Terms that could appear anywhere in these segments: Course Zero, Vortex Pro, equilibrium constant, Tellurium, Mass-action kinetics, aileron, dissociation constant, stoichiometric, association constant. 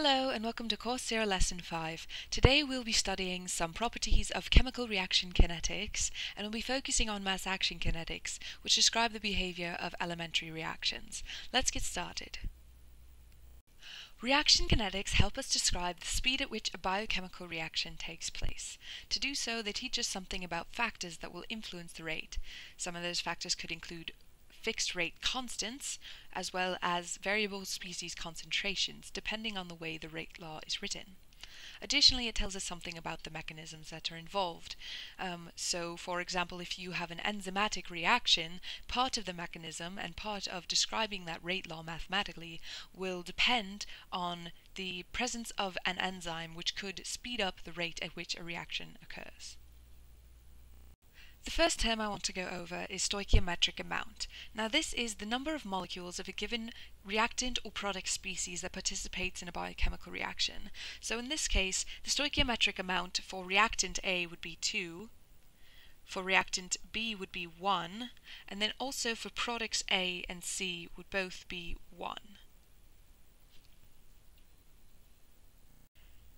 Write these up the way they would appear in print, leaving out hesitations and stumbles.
Hello and welcome to Course Zero Lesson 5. Today we'll be studying some properties of chemical reaction kinetics, and we'll be focusing on mass-action kinetics, which describe the behavior of elementary reactions. Let's get started. Reaction kinetics help us describe the speed at which a biochemical reaction takes place. To do so, they teach us something about factors that will influence the rate. Some of those factors could include fixed rate constants, as well as variable species concentrations, depending on the way the rate law is written. Additionally, it tells us something about the mechanisms that are involved. So, for example, if you have an enzymatic reaction, part of the mechanism and part of describing that rate law mathematically will depend on the presence of an enzyme, which could speed up the rate at which a reaction occurs. The first term I want to go over is stoichiometric amount. Now, this is the number of molecules of a given reactant or product species that participates in a biochemical reaction. So in this case, the stoichiometric amount for reactant A would be 2, for reactant B would be 1, and then also for products A and C would both be 1.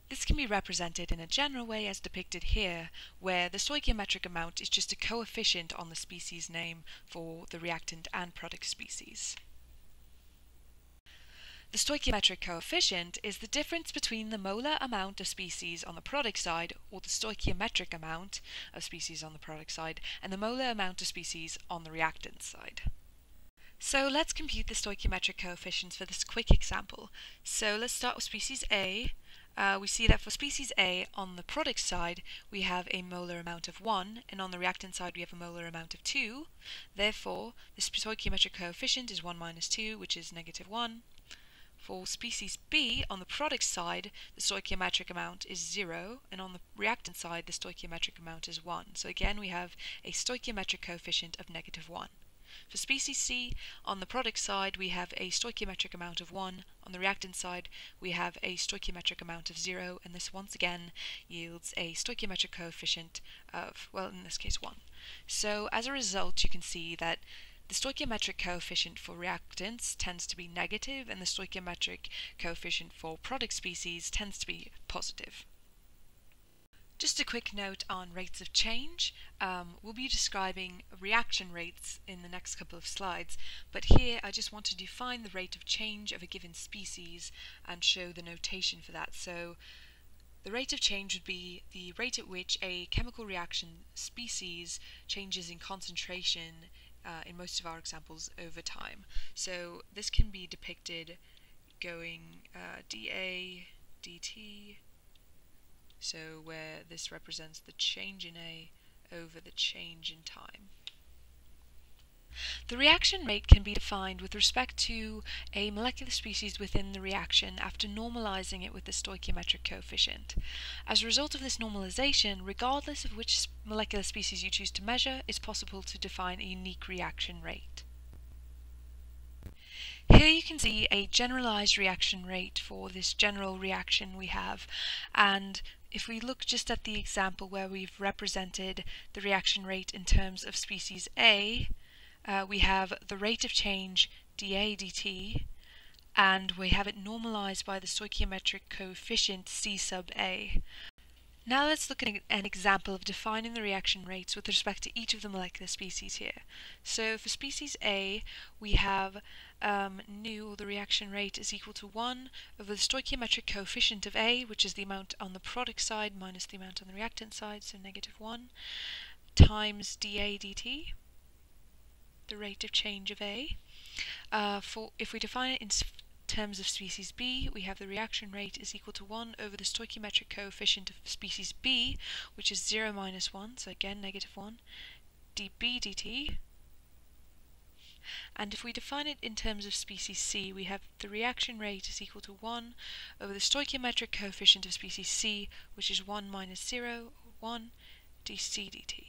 This can be represented in a general way as depicted here, where the stoichiometric amount is just a coefficient on the species name for the reactant and product species. The stoichiometric coefficient is the difference between the molar amount of species on the product side, or the stoichiometric amount of species on the product side, and the molar amount of species on the reactant side. So let's compute the stoichiometric coefficients for this quick example. So let's start with species A. We see that for species A, on the product side, we have a molar amount of 1, and on the reactant side, we have a molar amount of 2. Therefore, the stoichiometric coefficient is 1 minus 2, which is negative 1. For species B, on the product side, the stoichiometric amount is 0, and on the reactant side, the stoichiometric amount is 1. So again, we have a stoichiometric coefficient of negative 1. For species C, on the product side, we have a stoichiometric amount of 1. On the reactant side, we have a stoichiometric amount of 0, and this once again yields a stoichiometric coefficient of, well, in this case, 1. So as a result, you can see that the stoichiometric coefficient for reactants tends to be negative, and the stoichiometric coefficient for product species tends to be positive. Just a quick note on rates of change. We'll be describing reaction rates in the next couple of slides, but here I just want to define the rate of change of a given species and show the notation for that. So the rate of change would be the rate at which a chemical reaction species changes in concentration, in most of our examples, over time. So this can be depicted going dA, dt, so where this represents the change in A over the change in time. The reaction rate can be defined with respect to a molecular species within the reaction after normalizing it with the stoichiometric coefficient. As a result of this normalization, regardless of which molecular species you choose to measure, it's possible to define a unique reaction rate. Here you can see a generalized reaction rate for this general reaction we have, and if we look just at the example where we've represented the reaction rate in terms of species A, we have the rate of change dA dt, and we have it normalized by the stoichiometric coefficient C sub A. Now let's look at an example of defining the reaction rates with respect to each of the molecular species here. So for species A, we have nu, or the reaction rate, is equal to 1 over the stoichiometric coefficient of A, which is the amount on the product side minus the amount on the reactant side, so negative 1, times dA dt, the rate of change of A. If we define it in terms of species B, we have the reaction rate is equal to 1 over the stoichiometric coefficient of species B, which is 0 minus 1, so again negative 1, dB dt. And if we define it in terms of species C, we have the reaction rate is equal to 1 over the stoichiometric coefficient of species C, which is 1 minus 0, 1, dC dt.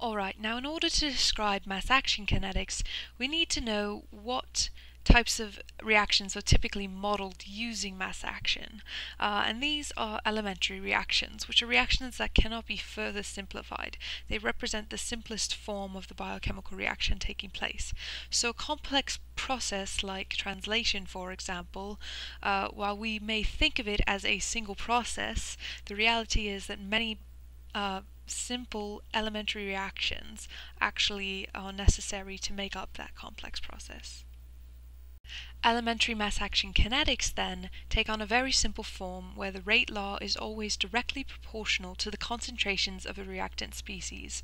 Alright, now in order to describe mass-action kinetics, we need to know what types of reactions are typically modeled using mass action, and these are elementary reactions, which are reactions that cannot be further simplified. They represent the simplest form of the biochemical reaction taking place. So a complex process like translation, for example, while we may think of it as a single process, the reality is that many simple elementary reactions actually are necessary to make up that complex process. Elementary mass-action kinetics, then, take on a very simple form where the rate law is always directly proportional to the concentrations of a reactant species.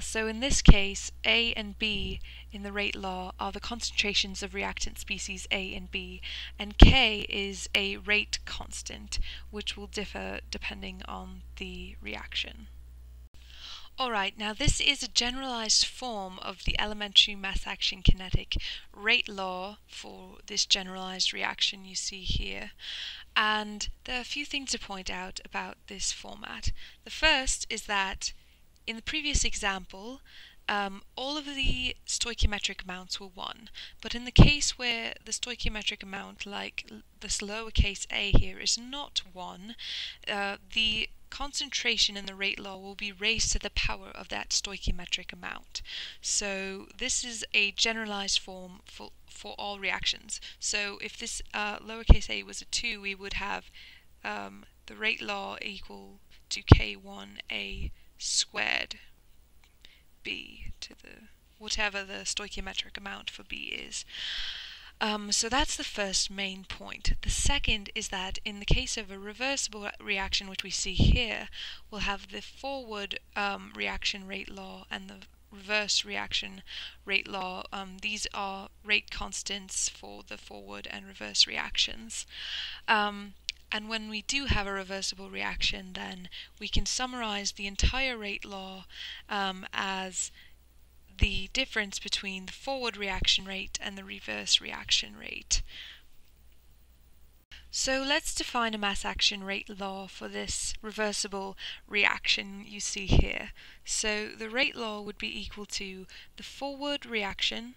So in this case, A and B in the rate law are the concentrations of reactant species A and B, and K is a rate constant, which will differ depending on the reaction. Alright, now this is a generalized form of the elementary mass-action kinetic rate law for this generalized reaction you see here. And there are a few things to point out about this format. The first is that in the previous example, all of the stoichiometric amounts were 1, but in the case where the stoichiometric amount, like this lowercase a here, is not 1, the concentration in the rate law will be raised to the power of that stoichiometric amount. So this is a generalized form for all reactions. So if this lowercase a was a 2, we would have the rate law equal to k1a squared b to the whatever the stoichiometric amount for b is. So that's the first main point. The second is that in the case of a reversible reaction, which we see here, we'll have the forward reaction rate law and the reverse reaction rate law. These are rate constants for the forward and reverse reactions. And when we do have a reversible reaction, then we can summarize the entire rate law as the difference between the forward reaction rate and the reverse reaction rate. So let's define a mass action rate law for this reversible reaction you see here. So the rate law would be equal to the forward reaction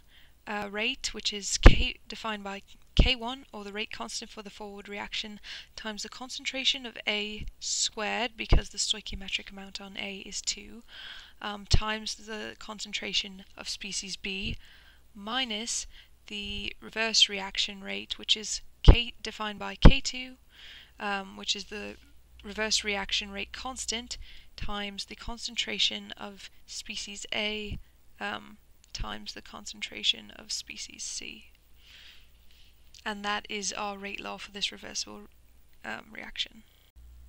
rate, which is K, defined by K1, or the rate constant for the forward reaction, times the concentration of A squared, because the stoichiometric amount on A is 2, times the concentration of species B, minus the reverse reaction rate, which is K, defined by K2, which is the reverse reaction rate constant, times the concentration of species A, times the concentration of species C. And that is our rate law for this reversible reaction.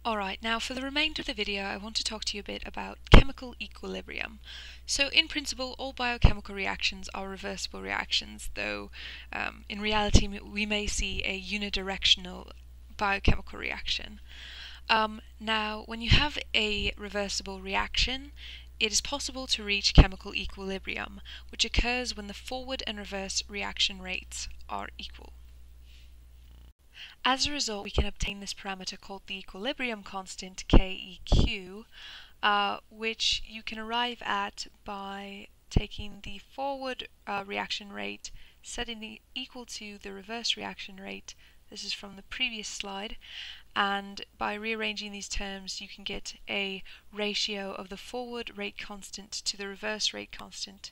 Alright, now for the remainder of the video I want to talk to you a bit about chemical equilibrium. So in principle all biochemical reactions are reversible reactions, though in reality we may see a unidirectional biochemical reaction. Now when you have a reversible reaction, it is possible to reach chemical equilibrium, which occurs when the forward and reverse reaction rates are equal. As a result, we can obtain this parameter called the equilibrium constant, KEQ, which you can arrive at by taking the forward reaction rate, setting it equal to the reverse reaction rate, this is from the previous slide, and by rearranging these terms you can get a ratio of the forward rate constant to the reverse rate constant,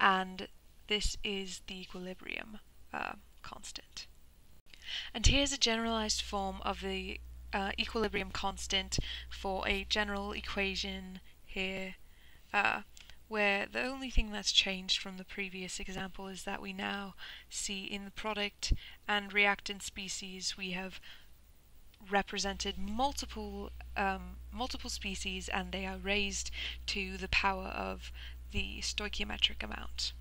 and this is the equilibrium constant. And here's a generalized form of the equilibrium constant for a general equation here, where the only thing that's changed from the previous example is that we now see in the product and reactant species we have represented multiple species, and they are raised to the power of the stoichiometric amount.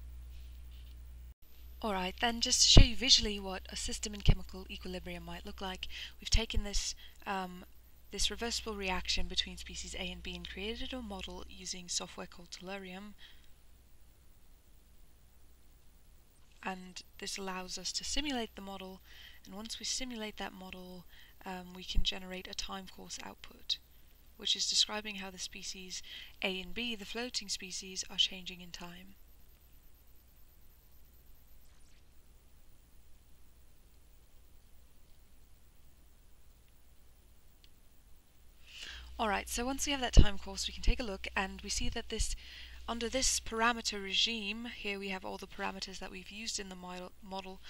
Alright, then just to show you visually what a system in chemical equilibrium might look like, we've taken this this reversible reaction between species A and B and created a model using software called Tellurium, and this allows us to simulate the model, and once we simulate that model we can generate a time course output, which is describing how the species A and B, the floating species, are changing in time. Alright, so once we have that time course, we can take a look and we see that this, under this parameter regime, here we have all the parameters that we've used in the model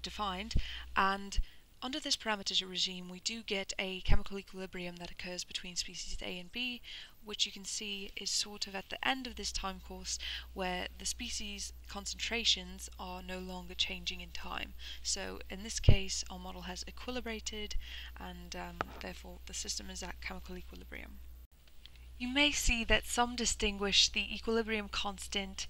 defined, and under this parameter regime we do get a chemical equilibrium that occurs between species A and B, which you can see is sort of at the end of this time course where the species concentrations are no longer changing in time. So in this case our model has equilibrated and therefore the system is at chemical equilibrium. You may see that some distinguish the equilibrium constant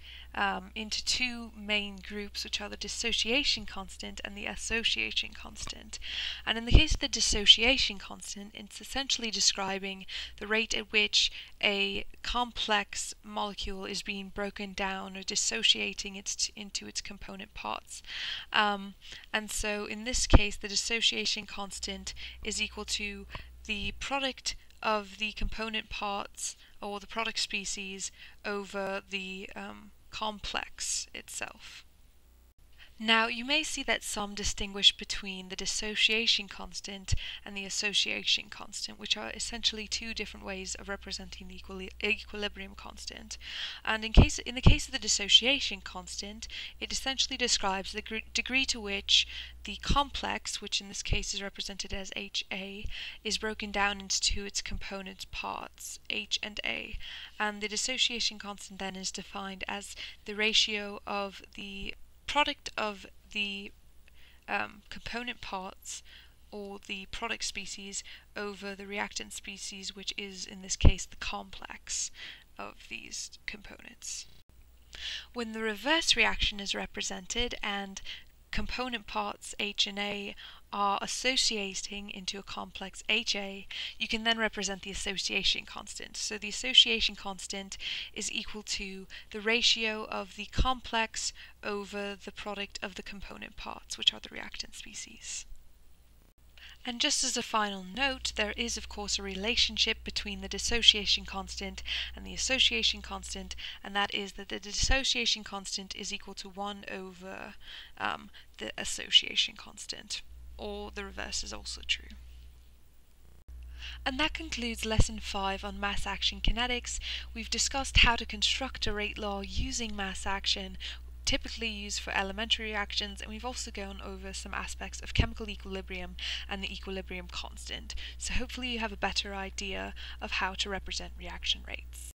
into two main groups, which are the dissociation constant and the association constant. And in the case of the dissociation constant, it's essentially describing the rate at which a complex molecule is being broken down or dissociating into its component parts. And so in this case, the dissociation constant is equal to the product of the component parts or the product species over the complex itself. Now you may see that some distinguish between the dissociation constant and the association constant, which are essentially two different ways of representing the equilibrium constant. And in the case of the dissociation constant, it essentially describes the degree to which the complex, which in this case is represented as HA, is broken down into its component parts, H and A. And the dissociation constant then is defined as the ratio of the product of the component parts or the product species over the reactant species, which is in this case the complex of these components. When the reverse reaction is represented and component parts H and A are associating into a complex HA, you can then represent the association constant. So the association constant is equal to the ratio of the complex over the product of the component parts, which are the reactant species. And just as a final note, there is of course a relationship between the dissociation constant and the association constant, and that is that the dissociation constant is equal to 1 over the association constant, or the reverse is also true. And that concludes Lesson 5 on mass-action kinetics. We've discussed how to construct a rate law using mass action, typically used for elementary reactions, and we've also gone over some aspects of chemical equilibrium and the equilibrium constant. So hopefully you have a better idea of how to represent reaction rates.